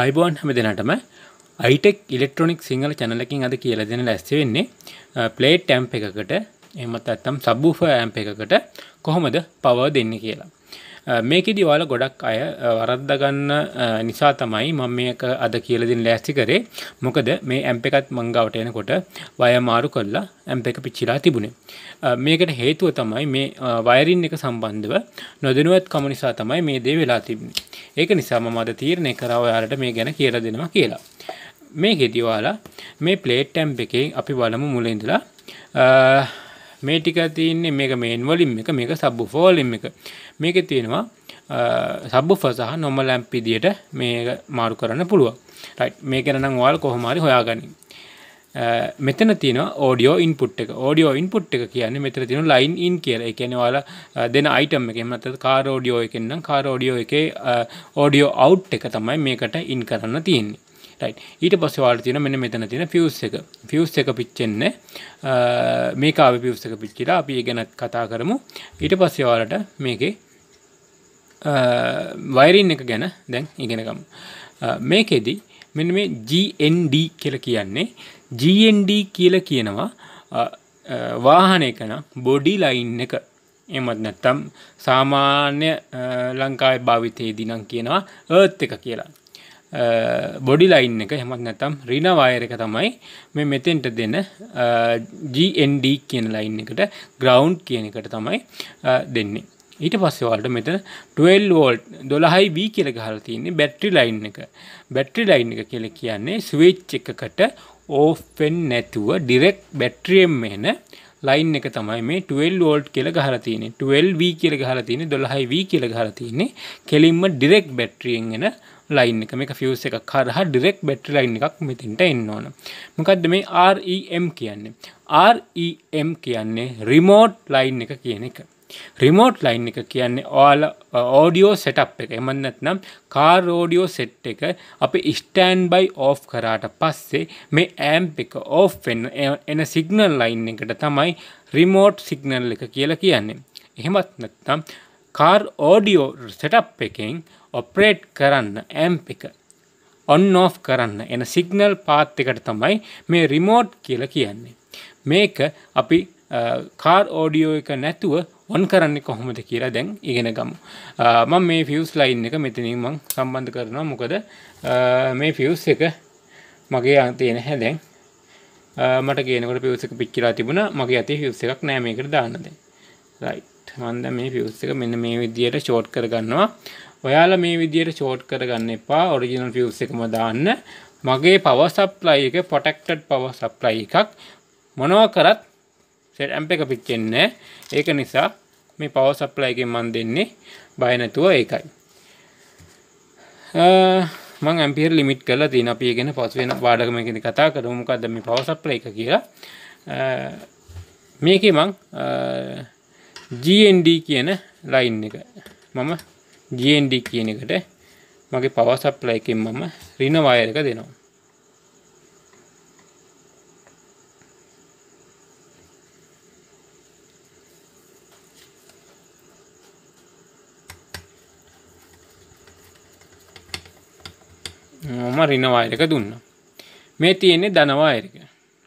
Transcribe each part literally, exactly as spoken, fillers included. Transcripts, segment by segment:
අයිබෝන් හැම දිනටම iTech Electronic සිංහල channel එකකින් අද කියලා දෙන්න ලෑස්ති වෙන්නේ plate amp එකකට එහෙමත් නැත්නම් subwoofer amp එකකට කොහොමද power දෙන්නේ කියලා. මේකෙදි ඔයාලා ගොඩක් අය වරද්දා ගන්න නිසා තමයි මම මේක අද කියලා දෙන්න ලෑස්ති කරේ. මොකද මේ amp එකත් මං ගාවට එනකොට වයර් මාරු කරලා amp එක පිච්චිලා තිබුණේ. මේකට හේතුව තමයි මේ වයරින් එක සම්බන්ධව නොදැනුවත්කම නිසා තමයි මේ දේ වෙලා තිබුණේ. ඒක නිසා මම අද තීරණය කරා ඔයාලට මේ ගැන කියලා දෙනවා කියලා. මේකෙදි ඔයාලා මේ plate amp එකේ අපි බලමු මුල ඉඳලා මේ ටික තියෙන්නේ මේක මේන් වොලියම් එක මේක සබ්වූෆර් වොලියම් එක. මේකේ තියෙනවා සබ්වූෆර් සහ normal amp විදියට මේක මාරු කරන්න පුළුවන්. රයිට් මේක නම් ඔයාලා කොහොම හරි හොයාගන්න. මෙතන තියෙනවා audio input එක. audio input එක කියන්නේ මෙතන තියෙන line in කියලා. ඒ කියන්නේ ඔයාලා දෙන item එක. එහෙම නැත්නම් car audio එකෙන් නම් car audio එකේ audio out එක තමයි මේකට in කරන්න තියෙන්නේ. right ඊට පස්සේ ඔයාලට තියෙන මෙන්න මෙතන තියෙන fuse එක fuse එක පිච්චෙන්නේ මේක ආවේ fuse එක පිච්චිලා අපි ඒක ගැනත් කතා කරමු ඊට පස්සේ ඔයාලට මේකේ wiring එක ගැන දැන් ඉගෙන ගමු මේකෙදි මෙන්න මේ ජී එන් ඩී කියලා කියන්නේ ජී එන් ඩී කියලා කියනවා වාහනයක නම් body line එක එහෙමත් නැත්නම් සාමාන්‍ය ලංකාවේ භාවිතයේදී නම් කියනවා earth එක කියලා බොඩි ලයින් එක එහෙමත් නැත්නම් රින වයර් එක තමයි මේ මෙතෙන්ට දෙන ජී එන් ඩී කියන ලයින් එකට ග්‍රවුන්ඩ් කියන එකට තමයි දෙන්නේ. ඊට පස්සේ ඔයාලට මෙතන twelve volt twelve V කියලා ගහලා තියෙන්නේ බැටරි ලයින් එක. බැටරි ලයින් එක කියලා කියන්නේ ස්විච් එකකට ඕෆ් වෙන්නේ නැතුව ඩිරෙක්ට් බැටරියෙන් එන ලයින් එක තමයි මේ twelve volt කියලා ගහලා තියෙන්නේ. twelve V කියලා ගහලා තියෙන්නේ twelve V කියලා ගහලා තියෙන්නේ. කෙලින්ම ඩිරෙක්ට් බැටරියෙන් එන ලයින් එක මේක ෆියුස් එකක් කරා ඩිරෙක්ට් බැටරි ලයින් එකක් මෙතෙන්ට එන්න ඕන. මොකද්ද මේ REM කියන්නේ? REM කියන්නේ රිමෝට් ලයින් එක කියන එක. රිමෝට් ලයින් එක කියන්නේ ඔයාලා ඔඩියෝ සෙටප් එක. එහෙම නැත්නම් කාර් ඔඩියෝ සෙට් එක අපි ස්ටෑන්ඩ් බයි ඔෆ් කරාට පස්සේ මේ ඇම්ප් එක ඔෆ් වෙන එන සිග්නල් ලයින් එකට තමයි රිමෝට් සිග්නල් එක කියලා කියන්නේ. එහෙමත් නැත්නම් කාර් ඔඩියෝ සෙටප් එකෙන් ඔපරේට් කරන්න ඇම්ප් එක ඔන් ඔෆ් කරන්න එන සිග්නල් පාත් එකට තමයි මේ රිමෝට් කියලා කියන්නේ. මේක අපි කාර් ඔඩියෝ එක නැතුව ඔන් කරන්නේ කොහොමද කියලා දැන් ඉගෙන ගමු. මම මේ ෆියුස් ලයින් එක මෙතනින් මම සම්බන්ධ කරනවා. මොකද මේ ෆියුස් එක මගේ අතේ නැහැ දැන්. මට කියනකොට ෆියුස් එක පිච්චිලා තිබුණා. මගේ අතේ ෆියුස් එකක් නැහැ මේකට දාන්න දැන්. රයිට් මම දැන් මේ ෆියුස් එක මෙන්න මේ විදියට ෂෝට් කරගන්නවා. ඔයාලා මේ විදියට ෂෝට් කරගන්න එපා ඔරිජිනල් ෆියුස් එකම දාන්න මගේ පවර් සප්ලයි එක ප්‍රොටෙක්ටඩ් පවර් සප්ලයි එකක් මොනවා කරත් සෙට් ඇම්ප් එක පිච්චෙන්නේ ඒක නිසා මේ පවර් සප්ලයි එකෙන් මම දෙන්නේ බය නැතුව ඒකයි මම ඇම්පියර් ලිමිට් කරලා තියෙන අපි ඒක ගැන පසු වෙන පාඩකමකදී කතා කරමු මොකද්ද මේ පවර් සප්ලයි එක කියලා මේකේ මම ජී එන් ඩී කියන ලයින් එක මම ජී එන් ඩී කියන එකට මගේ පවර් සප්ලයි එකෙන් මම රින වයර් එක දෙනවා. මම රින වයර් එක දුන්නා. මේ තියෙන්නේ ධන වයර් එක.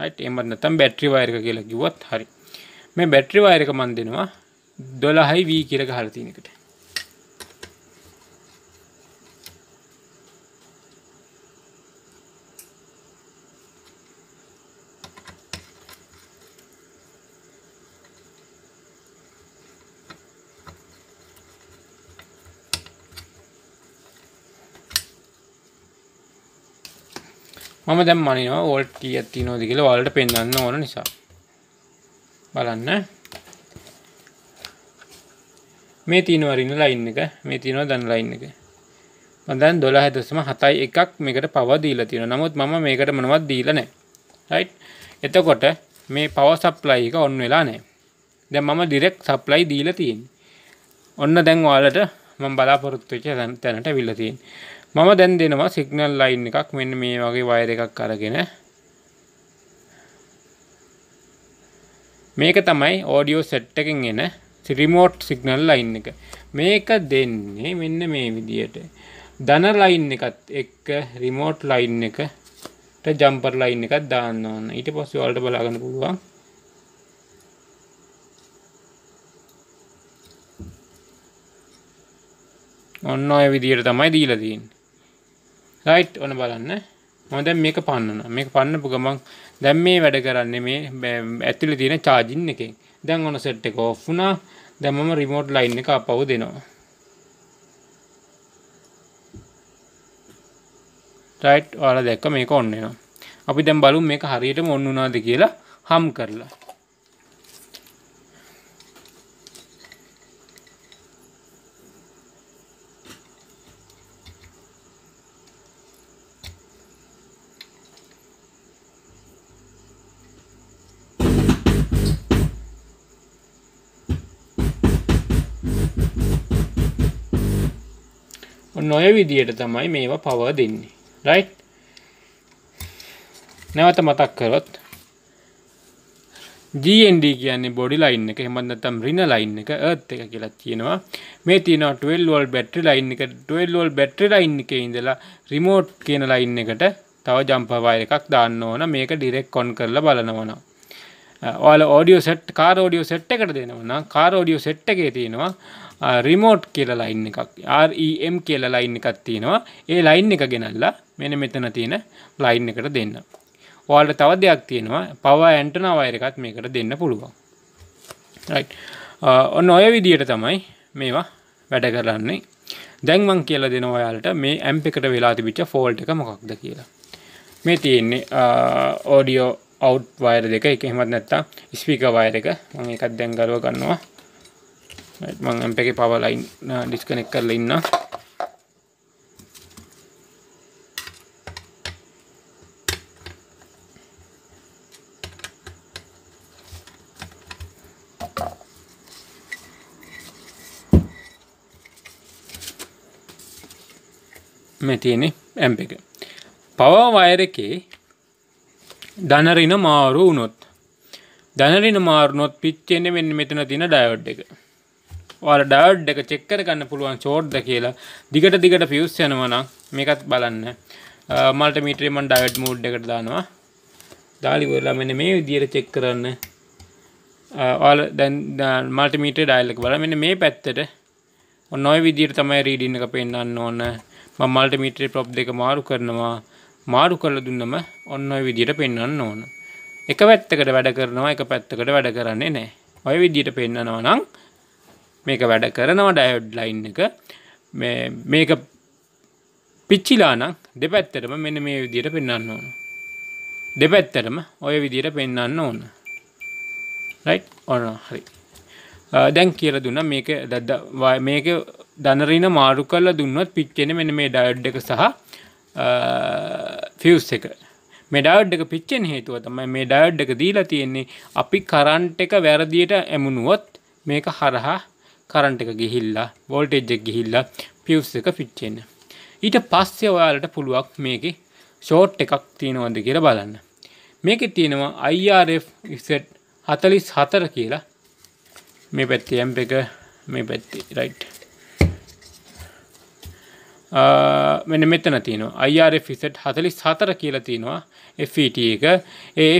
හරිද? එහෙමත් නැත්නම් බැටරි වයර් එක කියලා කිව්වත් හරි. මේ බැටරි වයර් එක මම දෙනවා twelve V කියලා ගහලා තියෙන එකට. මම දැන් මනිනවා වෝල්ට් කීයක් තියෙනවද කියලා ඔයාලට පෙන්වන්න ඕන නිසා බලන්න මේ තියෙනවා රින ලයින් එක මේ තියෙනවා ධන ලයින් එක මම දැන් twelve point seven one මේකට පවර් දීලා තියෙනවා නමුත් මම මේකට මොනවත් දීලා නැහැ රයිට් එතකොට මේ පවර් සප්ලයි එක ඔන් වෙලා නැහැ දැන් මම ඩිරෙක්ට් සප්ලයි දීලා තියෙන්නේ ඔන්න දැන් ඔයාලට මම බලාපොරොත්තු වෙච්ච තැනට අවිල්ල තියෙන්නේ මම දැන් දෙනවා සිග්නල් ලයින් එකක් මෙන්න මේ වගේ වයර් එකක් අරගෙන මේක තමයි ඔඩියෝ සෙට් එකෙන් එන රිමෝට් සිග්නල් ලයින් එක මේක දෙන්නේ මෙන්න මේ විදියට धन लाइन का एक रिमोट लाइन का जंपर लाइन का दान इटे पास वाले आगन पूर्वा दम दील दीन राइट उन बाल मैं मेक पाना मेक पान मैं दमे वेडरा एल तीन चार्जिंग के दंग सैट ऑफ ना दम रिमोट लाइन का आप देना राइट वाला देख मेक उन्ना अभी दम बालू मेक हर ईट उन्ना दिखेला हम कर ला නොය විදියට තමයි මේවා පවර් දෙන්නේ රයිට් නැවත මතක් කරොත් G N D කියන්නේ බොඩි ලයින් එක එහෙම නැත්නම් රින ලයින් එක earth එක කියලා කියනවා මේ තියෙනවා twelve volt බැටරි ලයින් එක twelve volt බැටරි ලයින් එකේ ඉඳලා රිමෝට් කියන ලයින් එකට තව ජම්පර් වයර් එකක් දාන්න ඕන මේක ඩිරෙක්ට් ඔන් කරලා බලනවා නම් ඔයාලා audio set car audio set එකට දෙනවා නම් කාර් ඔඩියෝ සෙට් එකේ තියෙනවා रिमोट के लाइन का आर ई एम के लाइन का तीन ये लाइन का गेनला मैंने मेतन तीन लाइन का देना वाल तव तीन पवा एंटना वायर का मे कट देना पुड़वा राइट नोया भी दिए तम मेवा वेटगर दंग मंग के देना वालट मे एम पे कट वेला बीच फोल्ट का मकद मे तीन ऑडियो आउट वायर देखा एक हिम्मत नत्ता स्पीकर वायर का मैं दंगल करना राइट मैं एम पे के पावर लाइन डिस्कनेक्ट कर लेना मैं तीन एम पे के पावर वायर के धनरीन मारू नोत धनरीन मारू नोत पिचेने में मेतन तीन डायोड देगा वाल डायोड चक्कर कन्न पुलवान चोट दखेला दिगट दिगट फ्यूज से ना मेका बल्ने मल्टीमीटर मन डायोड मूड दिगट दानवा दाली बोला मैंने मे दिए चक्कर वाल मल्टीमीटर डायल बल मैंने मे पेटे और नौ भी दिए तम रीडिंग का पेना मैं मल्टीमीटर प्रॉप देख मारू करना मारू कर दुनम और नौ भी दिए पेना नोन एक पेट वेड करना एक पेट वेड कराने नौ भी दिए पेना नोना මේක වැඩ කරනවා ඩයෝඩ් ලයින් එක මේ මේක පිච්චිලා නම් දෙපැත්තටම මෙන්න මේ විදිහට පෙන්වන්න ඕන දෙපැත්තටම ඔය විදිහට පෙන්වන්න ඕන රයිට් ඔන්න හරි දැන් කියලා දුන්නා මේක මේක ධනරින මාරු කරලා දුන්නොත් පිච්චෙන්නේ මෙන්න මේ ඩයෝඩ් එක සහ ෆියුස් එක මේ ඩයෝඩ් එක පිච්චෙන හේතුව තමයි මේ ඩයෝඩ් එක දීලා තියෙන්නේ අපි කරන්ට් එක වැරදියට ඇමුණුවොත් මේක හරහා करंट का गिहिल्ला वोल्टेज गिहिल्ला फ्यूस का पिचेन इट पास वाले पुलवा मेके शॉर्ट का तीन दिखे बाल मेके तीन I R F सेट हतलीस हतर के मे पत्ते एम पे मे पत्ते राइट मैंने मेतन तीन I R F सेट हतलीस हतर के तीन F E T का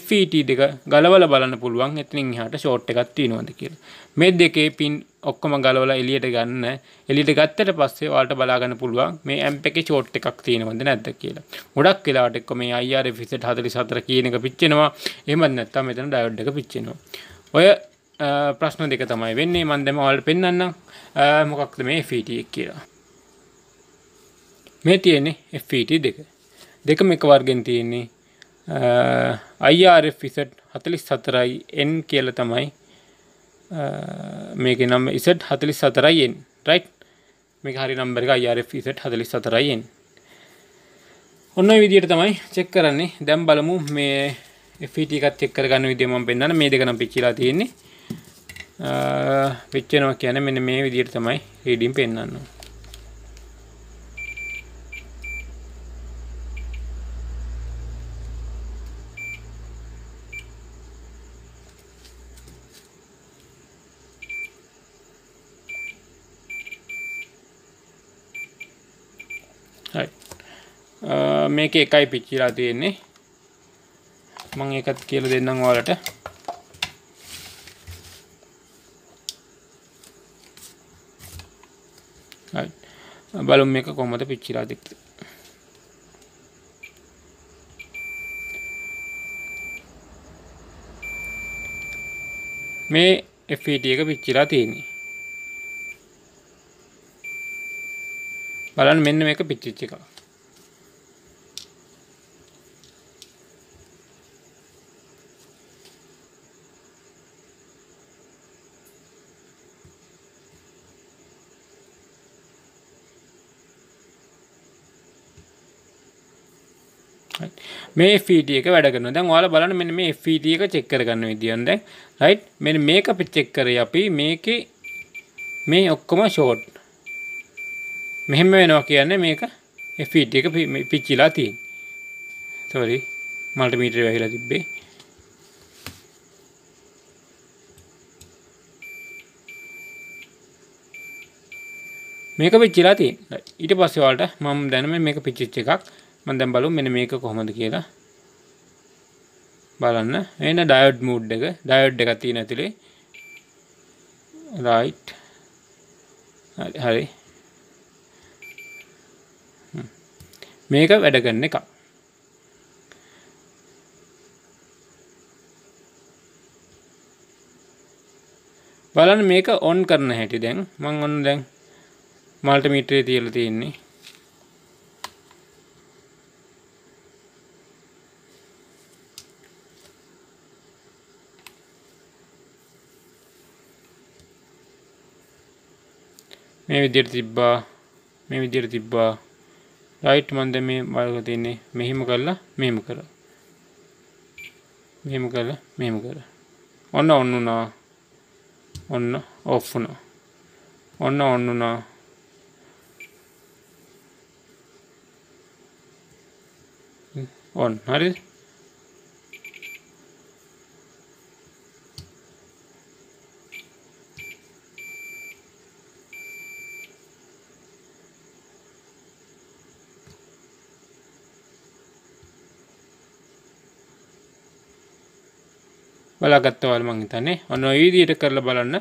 F E T दिखा गलवल बलन पुलवा इतने शॉर्ट का तीन दिखे मे देखे पिन ओक्कम गलवल एलियट गन्न एलियट गत्तට පස්සේ ඔයාලට බලා ගන්න පුළුවන් මේ ඇම්ප් එකේ ෂෝට් එකක් තියෙනවද නැද්ද කියලා. ගොඩක් වෙලාවට එක්ක මේ I R F set forty-four කියන එක පිච්චෙනවා. එහෙමත් නැත්නම් මෙතන ඩයෝඩ් එක පිච්චෙනවා. ඔය ප්‍රශ්න දෙක තමයි වෙන්නේ. මම දැන් ඔයාලට පෙන්නන්නම් මොකක්ද මේ F E T එක කියලා. මේ තියෙන්නේ F E T දෙක. දෙකම එක වර්ගෙන් තියෙන්නේ I R F set forty-four N කියලා තමයි मेके नम इसेट हतलीस सतरा एन राइट मेके हरी नंबर का I R F इसेट हतलीस सतरा एन उन्न विधि तमें चक्कर दम बलमू मे F E T का चक्कर का विधि पंपना मे दिखा पिचिला पिचन ओके मैंने मे विधि तमें रीडिंग पेना राइट मेक एका पिक्चर आती है मैं एक वालट राइट बल मेक कोम पिक्चर आती मैं एफ ई टी का पिक्चर आती है බලන්න මෙන්න මේක පිච්චිච්ච එක. මේ F E T එක වැඩ කරනවා. දැන් ඔයාලා බලන්න මෙන්න මේ F E T එක චෙක් කරගන්න විදියෙන් දැන් රයිට් මෙන්න මේක අපි චෙක් කරේ අපි මේකේ මේ ඔක්කොම ෂෝට් මෙහෙම වෙනවා කියන්නේ මේක F E T එක පිච්චිලා තියෙන. sorry මල්ටිමීටරේ වැහිලා තිබ්බේ. මේක පිච්චිලා තියෙන. ඊට පස්සේ ඔයාලට මම දැන් මේ මේක පිච්චිච්ච එකක්. මම දැන් බලමු මෙන්න මේක කොහොමද කියලා. බලන්න. එන්න ඩයෝඩ් මූඩ් එක. ඩයෝඩ් එකක් තියෙන ඇතුලේ. right හරි හරි මේක වැඩ කරන එක. බලන්න මේක ඔන් කරන හැටි දැන් මම ඔන්න දැන් මල්ටිමීටරේ තියලා තියෙන්නේ. මේ විදියට තිබ්බා මේ විදියට තිබ්බා राइट मंदे में बाल देने मेहम करला मेहम करा मेहम करला मेहम करा ओन्ना ओन्नुना ओन्ना ऑफुना ओन्ना ओन्नुना ओन हरे බලාගත්තා මම හිතන්නේ ඔන්න ඔය විදිහට කරලා බලන්න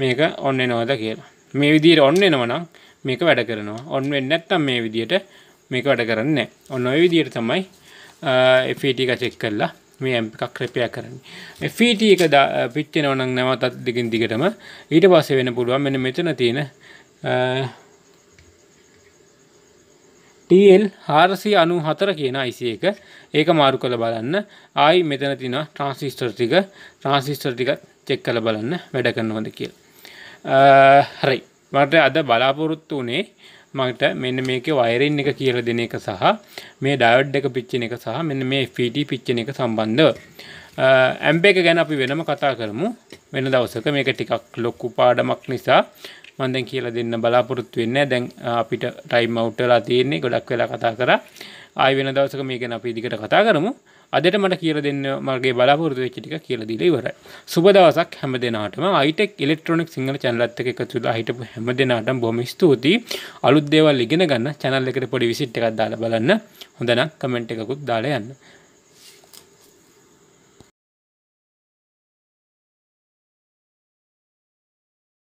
මේක ඔන් වෙනවද කියලා. මේ විදිහට ඔන් වෙනවා නම් මේක වැඩ කරනවා. ඔන් වෙන්නේ නැත්නම් මේ විදිහට මේක වැඩ කරන්නේ නැහැ. ඔන්න ඔය විදිහට තමයි F E T එක චෙක් කරලා මේ amp එකක් repair කරන්නේ. F E T එක පිච්චෙනවා නම් නැවතත් දිගින් දිගටම ඊට පස්සේ වෙන්න පුළුවන් මෙන්න මෙතන තියෙන T L four ninety-four කියන I C එක ඒක මාරු කරලා බලන්න. ආයි මෙතන තියෙනවා ට්‍රාන්සිස්ටර් ටික ට්‍රාන්සිස්ටර් ටික චෙක් කරලා බලන්න වැඩ කරනවද කියලා. හරි. මට අද බලාපොරොත්තු උනේ මට මෙන්න මේකේ වයරින් එක කියලා දෙන එක සහ මේ ඩයෝඩ් එක පිච්චෙන එක සහ මෙන්න මේ F E T පිච්චෙන එක සම්බන්ධව. amp එක ගැන අපි වෙනම කතා කරමු. වෙන දවසක මේක ටිකක් ලොකු පාඩමක් නිසා මම දැන් කියලා දෙන්න බලාපොරොත්තු වෙන්නේ. දැන් අපිට ටයිම් අවුට් වෙලා තියෙන්නේ. ගොඩක් වෙලා කතා කරා. ආයි වෙන දවසක මේ ගැන අපි දිගට කතා කරමු. අදට මට කියලා දෙන්න මගේ බලාපොරොත්තු වෙච්ච ටික කියලා දීලා ඉවරයි. සුබ දවසක් හැම දිනාටම. iTech Electronics සිංහල channel එකත් එක්ක එකතු වෙලා හිටපු හැම දිනාටම බොහොම ස්තුතියි. අලුත් දේවල් ඉගෙන ගන්න channel එකට පොඩි visit එකක් දාලා බලන්න. හොඳනම් comment එකකුත් දාලා යන්න.